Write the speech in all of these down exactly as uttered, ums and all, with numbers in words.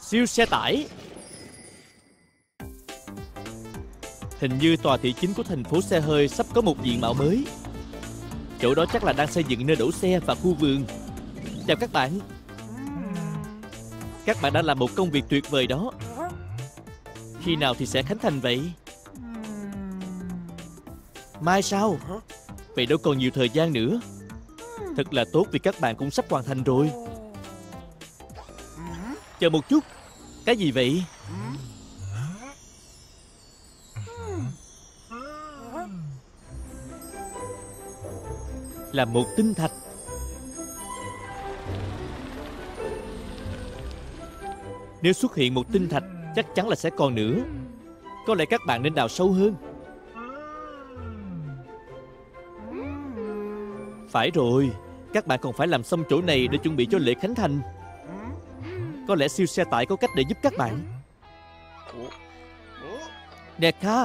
siêu xe tải. Hình như tòa thị chính của thành phố xe hơi sắp có một diện mạo mới. Chỗ đó chắc là đang xây dựng nơi đổ xe và khu vườn. Chào các bạn. Các bạn đã làm một công việc tuyệt vời đó. Khi nào thì sẽ khánh thành vậy? Mai sao? Vậy đâu còn nhiều thời gian nữa. Thật là tốt vì các bạn cũng sắp hoàn thành rồi. Chờ một chút. Cái gì vậy? Là một tinh thạch. Nếu xuất hiện một tinh thạch, chắc chắn là sẽ còn nữa. Có lẽ các bạn nên đào sâu hơn. Phải rồi, các bạn còn phải làm xong chỗ này để chuẩn bị cho lễ khánh thành. Có lẽ siêu xe tải có cách để giúp các bạn. Nè Kha,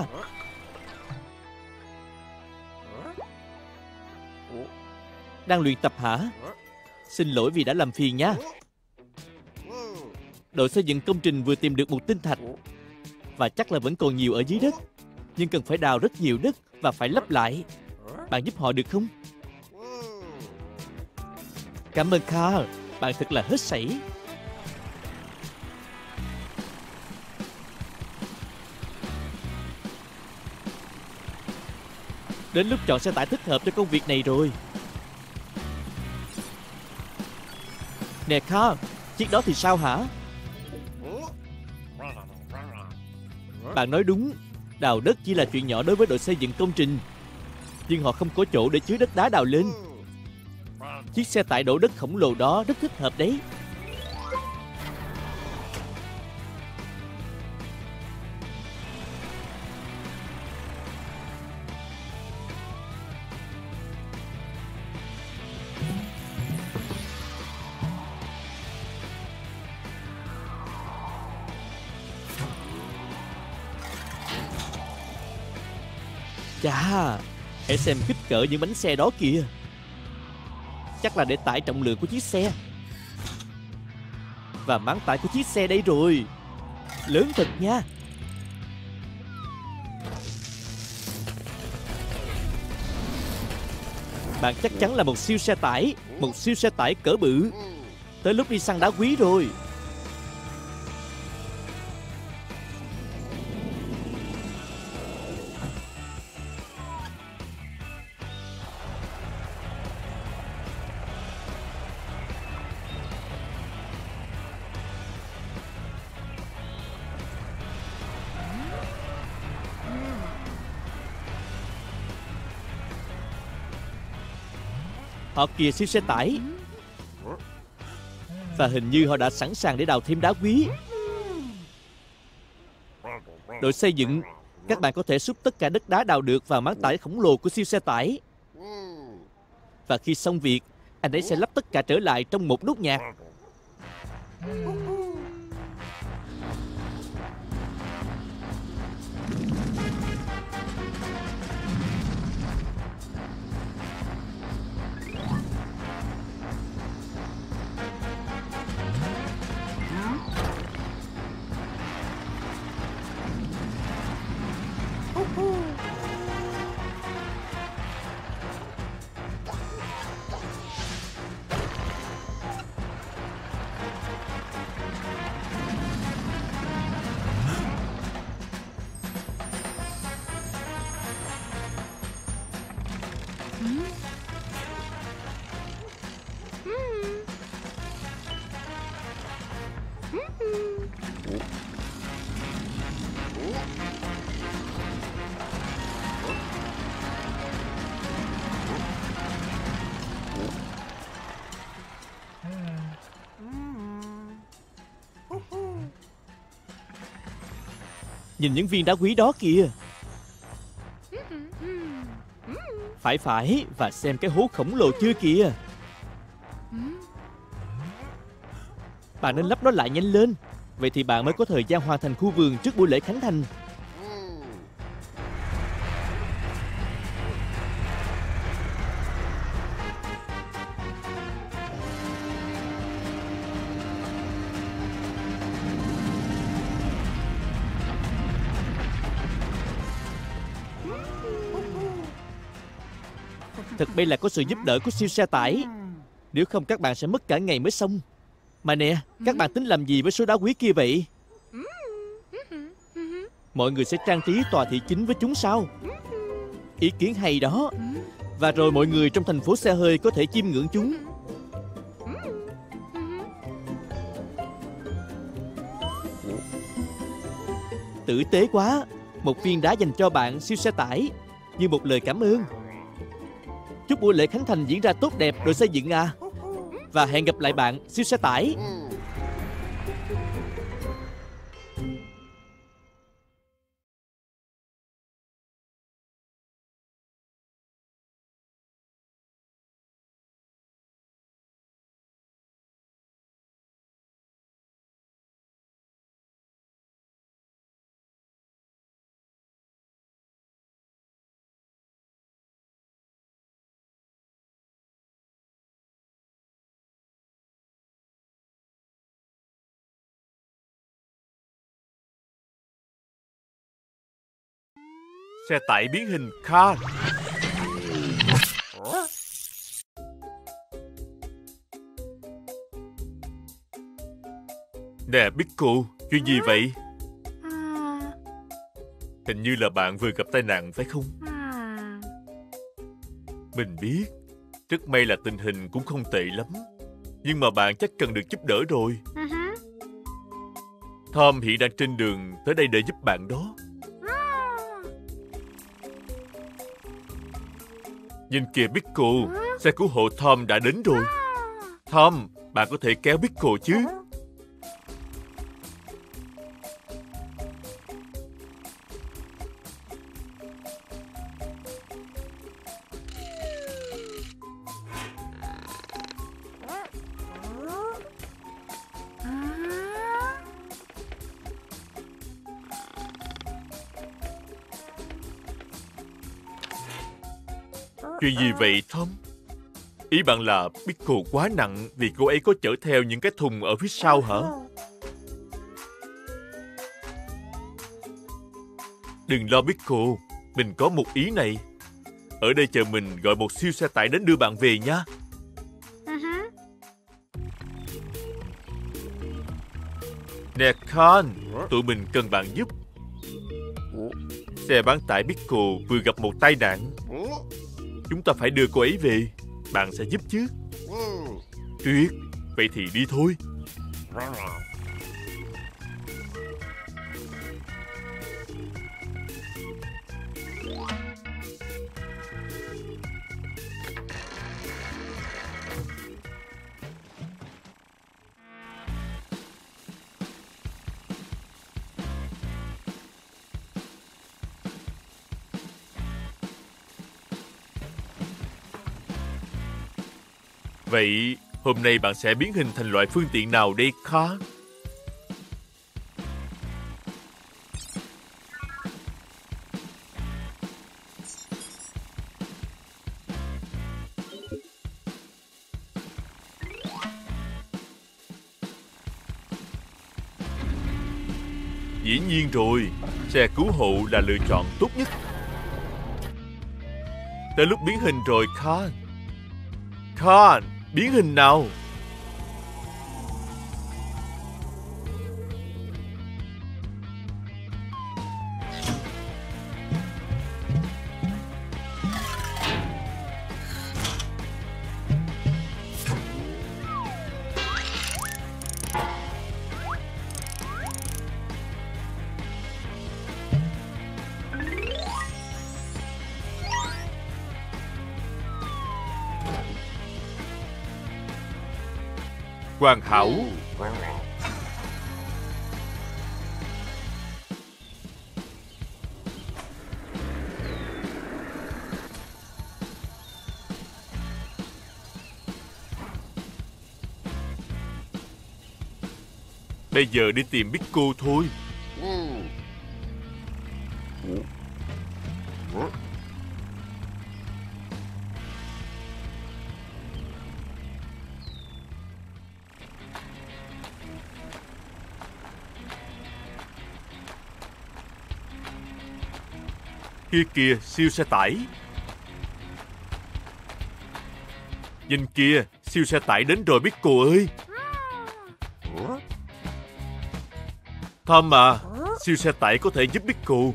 đang luyện tập hả? Xin lỗi vì đã làm phiền nha. Đội xây dựng công trình vừa tìm được một tinh thạch, và chắc là vẫn còn nhiều ở dưới đất. Nhưng cần phải đào rất nhiều đất và phải lấp lại. Bạn giúp họ được không? Cảm ơn Kha, bạn thật là hết sảy. Đến lúc chọn xe tải thích hợp cho công việc này rồi. Nè Kha, chiếc đó thì sao hả? Bạn nói đúng, đào đất chỉ là chuyện nhỏ đối với đội xây dựng công trình. Nhưng họ không có chỗ để chứa đất đá đào lên. Chiếc xe tải đổ đất khổng lồ đó rất thích hợp đấy. Chà, hãy xem kích cỡ những bánh xe đó kìa. Chắc là để tải trọng lượng của chiếc xe. Và máng tải của chiếc xe đây rồi. Lớn thật nha. Bạn chắc chắn là một siêu xe tải. Một siêu xe tải cỡ bự. Tới lúc đi săn đá quý rồi. Họ kìa siêu xe tải. Và hình như họ đã sẵn sàng để đào thêm đá quý. Đội xây dựng, các bạn có thể xúc tất cả đất đá đào được vào máng tải khổng lồ của siêu xe tải. Và khi xong việc, anh ấy sẽ lắp tất cả trở lại trong một nốt nhạc. Nhìn những viên đá quý đó kìa. Phải phải, và xem cái hố khổng lồ chưa kìa. Bạn nên lắp nó lại nhanh lên. Vậy thì bạn mới có thời gian hoàn thành khu vườn trước buổi lễ khánh thành. Thực may là có sự giúp đỡ của siêu xe tải, nếu không các bạn sẽ mất cả ngày mới xong. Mà nè, các bạn tính làm gì với số đá quý kia vậy? Mọi người sẽ trang trí tòa thị chính với chúng sao? Ý kiến hay đó. Và rồi mọi người trong thành phố xe hơi có thể chiêm ngưỡng chúng. Tử tế quá. Một viên đá dành cho bạn, siêu xe tải, như một lời cảm ơn. Chúc buổi lễ khánh thành diễn ra tốt đẹp, đội xây dựng à. Và hẹn gặp lại bạn, siêu xe tải. Xe tải biến hình car. Nè Pico, chuyện gì vậy? Hình như là bạn vừa gặp tai nạn phải không? Mình biết. Rất may là tình hình cũng không tệ lắm. Nhưng mà bạn chắc cần được giúp đỡ rồi. Tom hiện đang trên đường tới đây để giúp bạn đó. Nhìn kìa Pico, xe cứu hộ Tom đã đến rồi. Tom, bạn có thể kéo Pico chứ? Chuyện gì vậy Tom? Ý bạn là Pico quá nặng vì cô ấy có chở theo những cái thùng ở phía sau hả? Đừng lo Pico, mình có một ý này. Ở đây chờ mình gọi một siêu xe tải đến đưa bạn về nha. Nè Con, tụi mình cần bạn giúp. Xe bán tải Pico vừa gặp một tai nạn. Chúng ta phải đưa cô ấy về. Bạn sẽ giúp chứ? Tuyệt. Vậy thì đi thôi. Vậy hôm nay bạn sẽ biến hình thành loại phương tiện nào đây Kha? Dĩ nhiên rồi, xe cứu hộ là lựa chọn tốt nhất. Tới lúc biến hình rồi Kha. Kha, biến hình nào. Hoàn hảo. Bây giờ đi tìm Pico thôi. Kia kìa, siêu xe tải. Nhìn kìa, siêu xe tải đến rồi biết cô ơi. Tom à, siêu xe tải có thể giúp biết cô.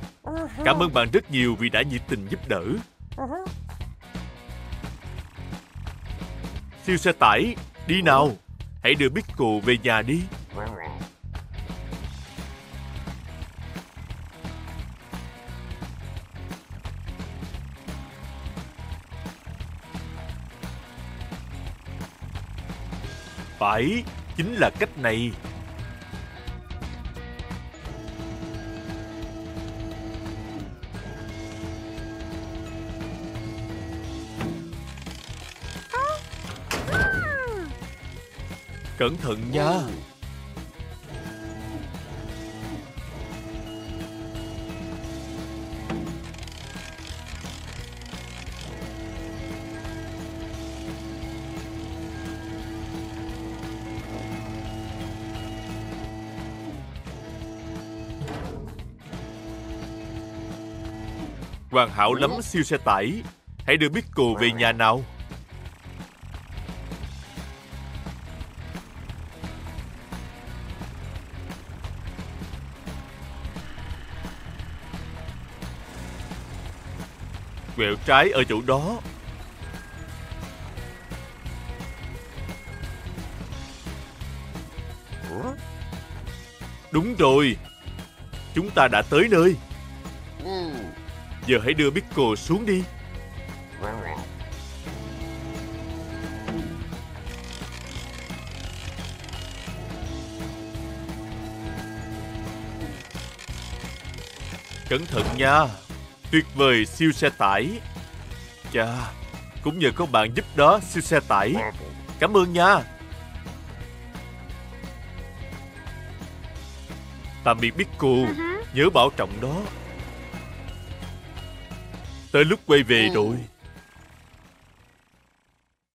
Cảm ơn bạn rất nhiều vì đã nhiệt tình giúp đỡ. Siêu xe tải, đi nào. Hãy đưa biết cô về nhà đi. Phải, chính là cách này. Cẩn thận nha. Hoàn hảo lắm siêu xe tải. Hãy đưa Pickle về nhà nào. Quẹo trái ở chỗ đó. Đúng rồi, chúng ta đã tới nơi. Giờ hãy đưa Pickle xuống đi. Cẩn thận nha. Tuyệt vời siêu xe tải. Chà, cũng nhờ có bạn giúp đó siêu xe tải. Cảm ơn nha. Tạm biệt Pickle. Uh-huh. Nhớ bảo trọng đó. Tới lúc quay về rồi.